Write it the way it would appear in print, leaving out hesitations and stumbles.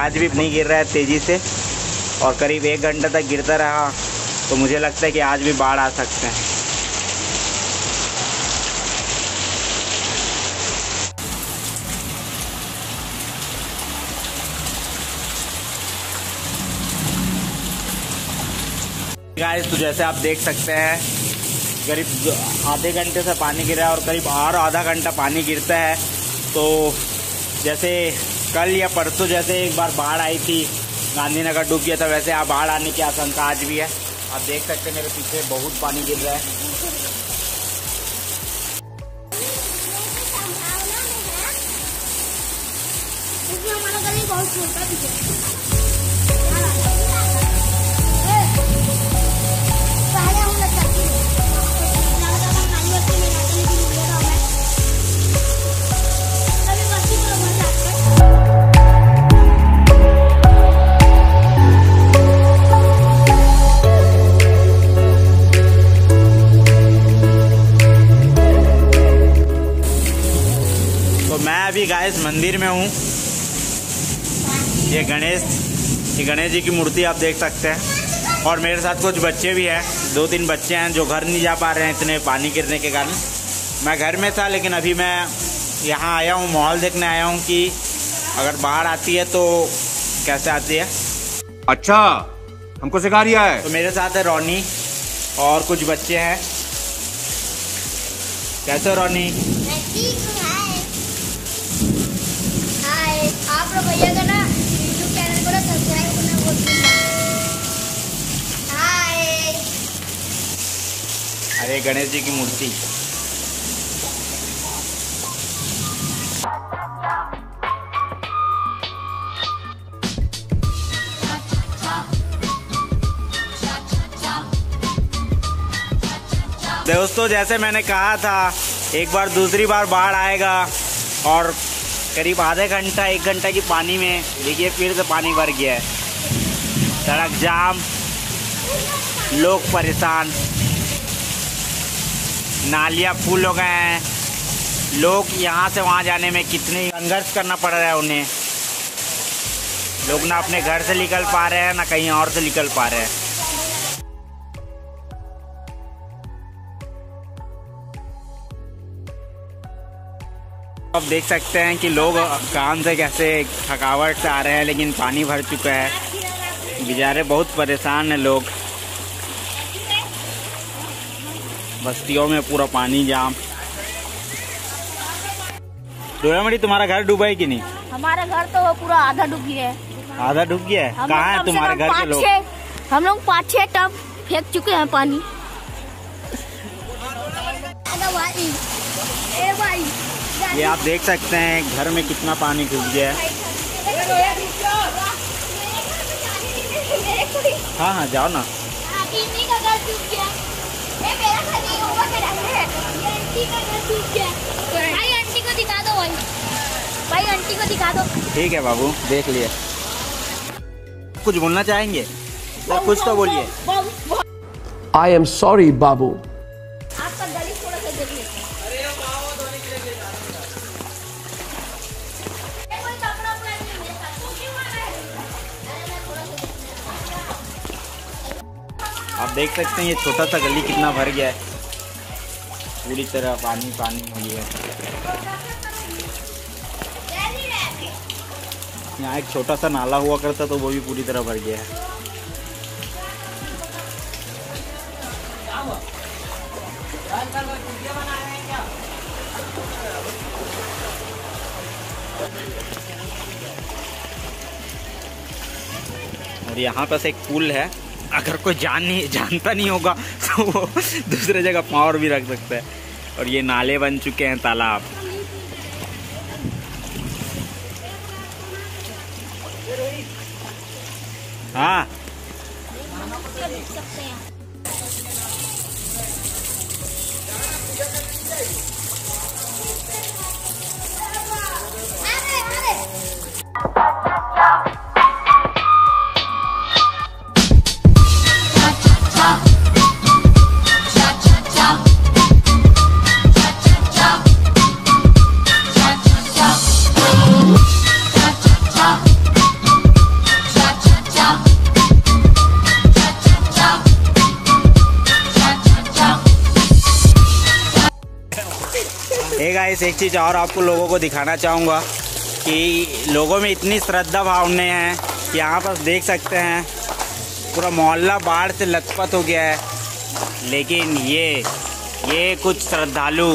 आज भी पानी गिर रहा है तेज़ी से और करीब 1 घंटे तक गिरता रहा, तो मुझे लगता है कि आज भी बाढ़ आ सकते हैं। गाइस तो जैसे आप देख सकते हैं करीब आधे घंटे से पानी गिरा है और करीब और आधा घंटा पानी गिरता है। तो जैसे कल या परसों जैसे एक बार बाढ़ आई थी, गांधीनगर डूब गया था, वैसे आप बाढ़ आने की आशंका आज भी है। आप देख सकते हैं मेरे पीछे बहुत पानी गिर रहा है। अभी गाइस मंदिर में हूँ। ये गणेश जी की मूर्ति आप देख सकते हैं और मेरे साथ कुछ बच्चे भी हैं, 2-3 बच्चे हैं जो घर नहीं जा पा रहे हैं इतने पानी गिरने के कारण। मैं घर में था लेकिन अभी मैं यहाँ आया हूँ, माहौल देखने आया हूँ कि अगर बाढ़ आती है तो कैसे आती है। अच्छा, हमको सिखा रहा है। तो मेरे साथ है रोनी और कुछ बच्चे हैं। कैसे रोनी? आप लोग भैया का ना यूट्यूब चैनल को ना सब्सक्राइब करना बहुत जरूरी। हाय। अरे गणेश जी की मूर्ति। दोस्तों जैसे मैंने कहा था एक बार दूसरी बार बाढ़ आएगा और करीब आधे घंटा 1 घंटा की पानी में देखिए फिर से पानी भर गया है। सड़क जाम, लोग परेशान, नालियाँ फुल हो गए हैं, लोग यहाँ से वहाँ जाने में कितनी संघर्ष करना पड़ रहा है उन्हें। लोग ना अपने घर से निकल पा रहे हैं ना कहीं और से निकल पा रहे हैं। आप देख सकते हैं कि लोग काम से कैसे थकावट से आ रहे हैं लेकिन पानी भर चुका है, बेचारे बहुत परेशान हैं लोग। बस्तियों में पूरा पानी जाम। डोरामणि, तुम्हारा घर डूबा है कि नहीं? हमारा घर तो पूरा आधा डूब गया है। आधा डूब गया है? कहाँ है तुम्हारे घर के लोग? हम लोग 5-6 टब फेंक चुके हैं पानी। ये आप देख सकते हैं घर में कितना पानी घुस गया है। हाँ हाँ जाओ ना। भाई आंटी को दिखा दो। ठीक है बाबू, देख लिया। कुछ बोलना चाहेंगे? कुछ तो बोलिए। आई एम सॉरी बाबू। आपका गली थोड़ा सा देखिए। आप देख सकते हैं ये छोटा सा गली कितना भर गया है, पूरी तरह पानी पानी हो गया है। यहाँ एक छोटा सा नाला हुआ करता तो वो भी पूरी तरह भर गया है। और यहाँ पर से एक पुल है, अगर कोई जानता नहीं होगा तो वो दूसरे जगह पावर भी रख सकता है। और ये नाले बन चुके हैं, तालाब। हाँ गाइस एक चीज़ और आपको लोगों को दिखाना चाहूँगा कि लोगों में इतनी श्रद्धा भावना है कि यहाँ पर देख सकते हैं पूरा मोहल्ला बाढ़ से लथपथ हो गया है, लेकिन ये कुछ श्रद्धालु